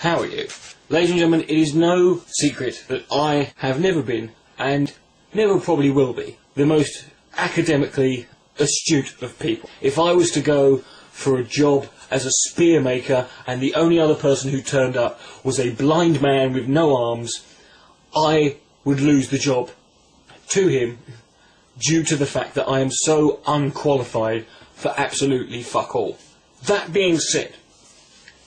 How are you? Ladies and gentlemen, it is no secret that I have never been, and never probably will be, the most academically astute of people. If I was to go for a job as a spear maker, and the only other person who turned up was a blind man with no arms, I would lose the job to him due to the fact that I am so unqualified for absolutely fuck all. That being said,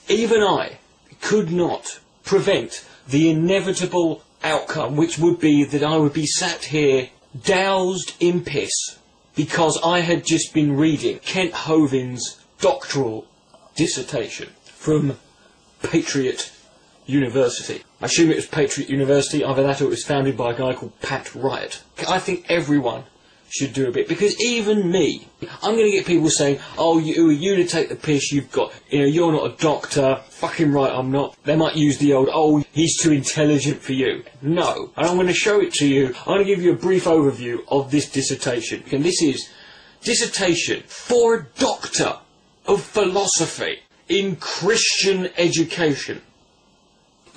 even I could not prevent the inevitable outcome, which would be that I would be sat here doused in piss because I had just been reading Kent Hovind's doctoral dissertation from Patriot University. I assume it was Patriot University, either that or it was founded by a guy called Pat Riot. I think everyone should do a bit, because even me, I'm going to get people saying, oh, you to take the piss, you've got, you know, you're not a doctor, fucking right I'm not. They might use the old, oh, he's too intelligent for you. No, and I'm going to show it to you. I'm going to give you a brief overview of this dissertation, and this is dissertation for a doctor of philosophy in Christian education.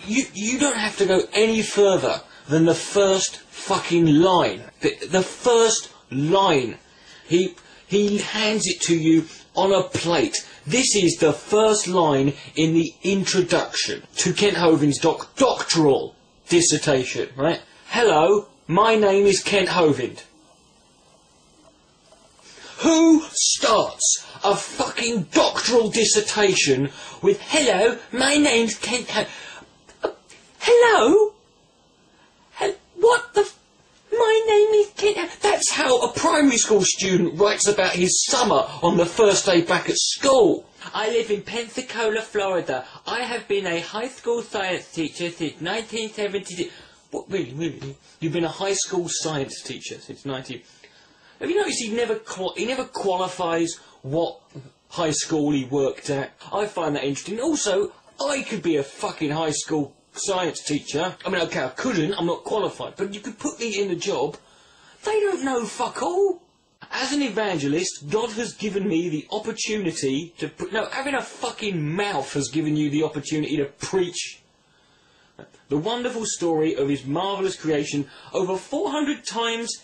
You don't have to go any further than the first fucking line. The first line. He hands it to you on a plate. This is the first line in the introduction to Kent Hovind's doctoral dissertation, right? Hello, my name is Kent Hovind. Who starts a fucking doctoral dissertation with, hello, my name's Kent Hovind? Hello? What the f... My name is Kent... That's how a primary school student writes about his summer on the first day back at school. I live in Pensacola, Florida. I have been a high school science teacher since 1970... What, really? You've been a high school science teacher since 19... Have you noticed he never qualifies what high school he worked at? I find that interesting. Also, I could be a fucking high school science teacher. I mean, okay, I couldn't, I'm not qualified, but you could put me in a job. They don't know fuck all. As an evangelist, God has given me the opportunity to... having a fucking mouth has given you the opportunity to preach the wonderful story of his marvellous creation over 400 times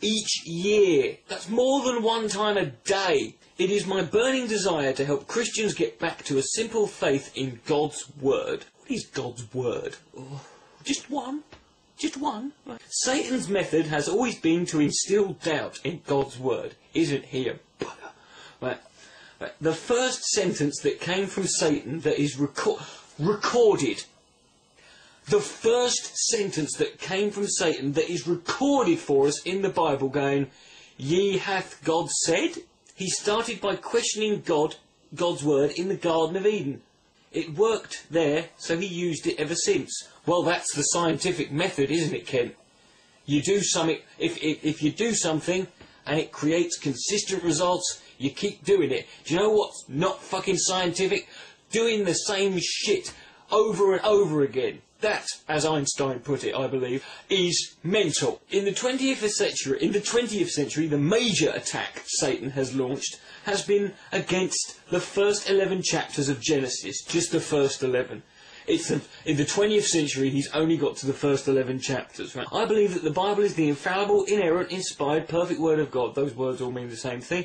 each year. That's more than one time a day. It is my burning desire to help Christians get back to a simple faith in God's Word. What is God's Word? Oh, just one. Just one. Right. Satan's method has always been to instill doubt in God's Word. Isn't he a bugger? Right. The first sentence that came from Satan that is recorded... The first sentence that came from Satan that is recorded for us in the Bible going, Ye hath God said? He started by questioning God's word in the Garden of Eden. It worked there, so he used it ever since. Well, that's the scientific method, isn't it, Kent? You do something, if you do something and it creates consistent results, you keep doing it. Do you know what's not fucking scientific? Doing the same shit over and over again. That, as Einstein put it, I believe, is mental. In the 20th century, the major attack Satan has launched has been against the first 11 chapters of Genesis, just the first 11. In the 20th century, he's only got to the first 11 chapters. Right? I believe that the Bible is the infallible, inerrant, inspired, perfect Word of God. Those words all mean the same thing.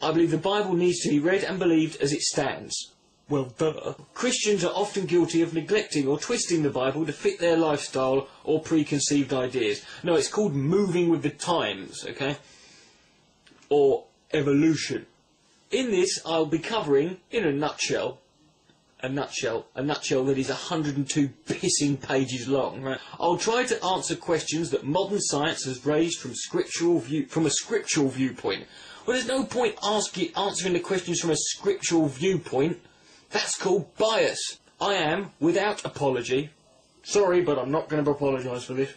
I believe the Bible needs to be read and believed as it stands. Well, duh. Christians are often guilty of neglecting or twisting the Bible to fit their lifestyle or preconceived ideas. No, it's called moving with the times, okay? Or evolution. In this, I'll be covering, in a nutshell that is 102 pissing pages long, right? I'll try to answer questions that modern science has raised from a scriptural viewpoint. Well, there's no point answering the questions from a scriptural viewpoint. That's called bias. I am, without apology, sorry, but I'm not going to apologise for this,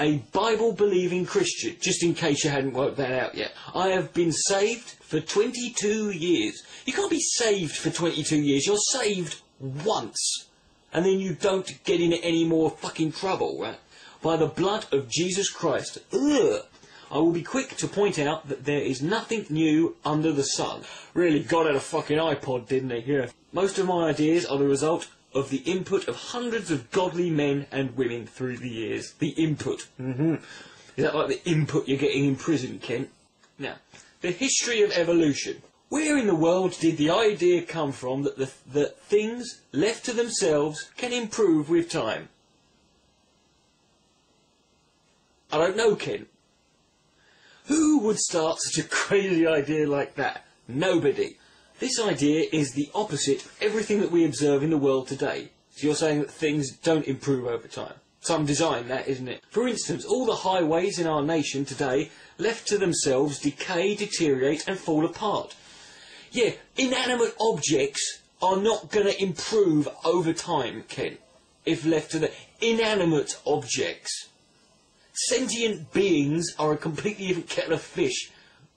a Bible-believing Christian, just in case you hadn't worked that out yet. I have been saved for 22 years. You can't be saved for 22 years. You're saved once, and then you don't get into any more fucking trouble, right? By the blood of Jesus Christ. Ugh. I will be quick to point out that there is nothing new under the sun. Really, God had a fucking iPod, didn't he? Yeah. Most of my ideas are the result of the input of hundreds of godly men and women through the years. The input. Is that like the input you're getting in prison, Kent? Now, the history of evolution. Where in the world did the idea come from that that things, left to themselves, can improve with time? I don't know, Kent. Who would start such a crazy idea like that? Nobody. This idea is the opposite of everything that we observe in the world today. So you're saying that things don't improve over time. Some design that, isn't it? For instance, all the highways in our nation today, left to themselves, decay, deteriorate and fall apart. Yeah, inanimate objects are not going to improve over time, Kent, if left to the inanimate objects. Sentient beings are a completely different kettle of fish.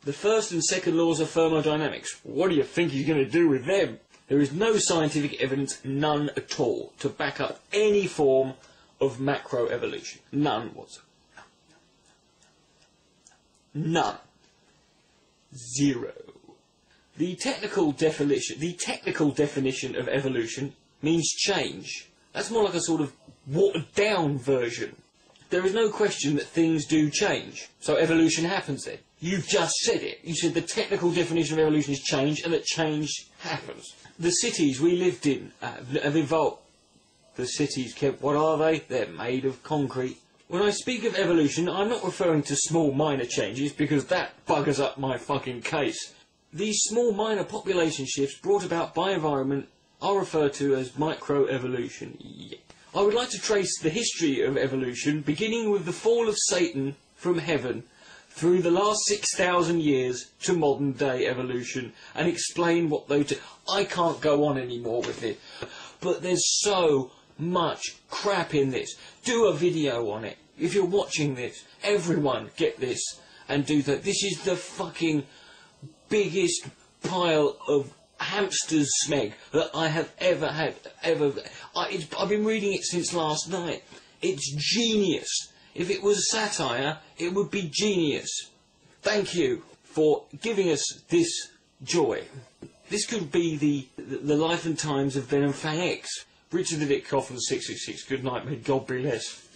The first and second laws of thermodynamics, what do you think he's going to do with them? There is no scientific evidence, none at all, to back up any form of macroevolution. None whatsoever. None. Zero. The technical definition of evolution means change. That's more like a sort of watered-down version. There is no question that things do change. So evolution happens then. You've just said it. You said the technical definition of evolution is change and that change happens. The cities we lived in have evolved. The cities, Kent, what are they? They're made of concrete. When I speak of evolution, I'm not referring to small minor changes, because that buggers up my fucking case. These small minor population shifts brought about by environment are referred to as microevolution. Yeah. I would like to trace the history of evolution, beginning with the fall of Satan from heaven, through the last 6,000 years to modern day evolution, and explain what they do. I can't go on anymore with it, but there's so much crap in this. Do a video on it. If you're watching this, everyone get this and do that. This is the fucking biggest pile of hamster's smeg that I have ever had. I've been reading it since last night. It's genius. If it was satire, it would be genius. Thank you for giving us this joy. This could be the life and times of Venom Fang X. Richard Litkov and 666, good night, may God be less.